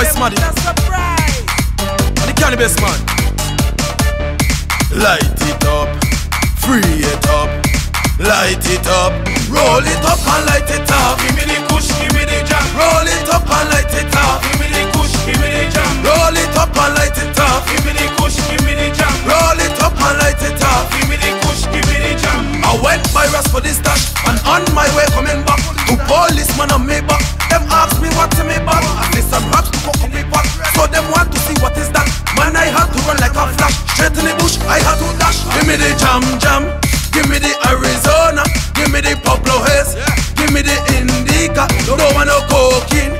boy Smaddy, the cannabis man. Light it up, free it up, light it up, roll it up and light it up. Give me the kush, give me the jam. Roll it up and light it up. Give me the kush, give me the jam. Roll it up and light it up. Give me the kush, give me the jam. Roll it up and light it up. Give me the kush, give me the jam. I went by Ras for this dash, and on my way coming back, to policeman on me back. Them ask me what to me back. I say some raps to fuck up me back. So them want to see what is that. Man, I had to run like a flash. Straight in the bush, I had to dash. Give me the jam jam. Give me the Arizona. Give me the Pablo Haze. Give me the Indica. Don't want no cocaine.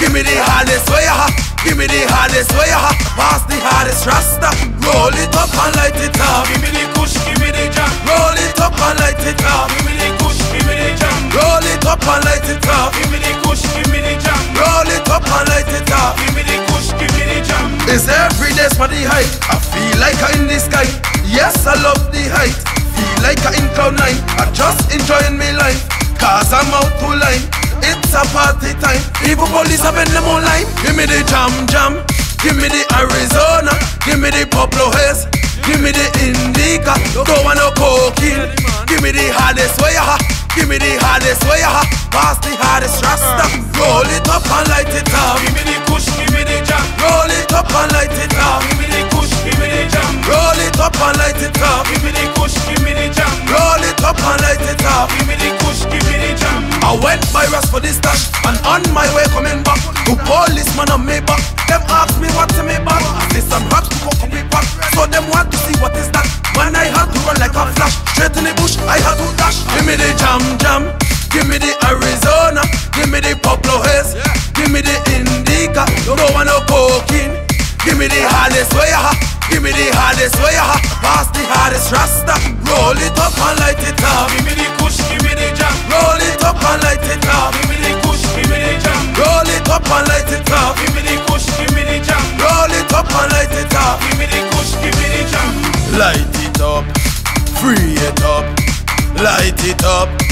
Give me the hardest way, ha. Give me the hardest way, ha. Pass the hardest rasta. Roll it up and light it up. Give me the kush, give me the jam. Roll it up and light it up. Give me the kush, give me the jam. Roll it up and light it up. Give me the kush, give me the jam. Roll it up and light it up. Give me the kush, give me the jam. It's every day's for the hype. I feel like I'm in the sky. Yes, I love the height. Feel like I'm in cloud nine. I just enjoying my life, cause I'm out to line. It's a party time. People police have been them online. Give me the jam jam. Give me the Arizona. Give me the Pablo Haze. Give me the Indica. Don't want no cocaine. Give me the hardest way, ha. Give me the hardest way, ha. Pass the hardest rasta. Roll it up and light it up. Give me the kush, give me the jam. Roll it up and light it up. Give me the kush, give me the jam. Roll it up and light it up. Give me the kush, give me the jam. Roll it up and light it up. Give me the kush, give me the jam. I went by Ras for this dash, and on my way coming back, to policeman on me back. Them ask me what to me back. I say some raps to fuck up me back. So them want to see what is that. Man, I had to run like a flash. Straight in the bush, I had to dash. Give me the jam jam. Give me the Arizona. Give me the Pablo Haze. Give me the Indica. Don't want no cocaine. Give me the hardest way, ha. Give me the hardest way, ha. Pass the hardest rasta. Roll it up and light it up. Give me the kush, give me the jam. Roll it up and light it up. Give me the kush, give me the jam. Roll it up and light it up. Give me the kush, give me the jam. Roll it up and light it up. Give me the kush, give me the jam. Light it up, free it up, light it up.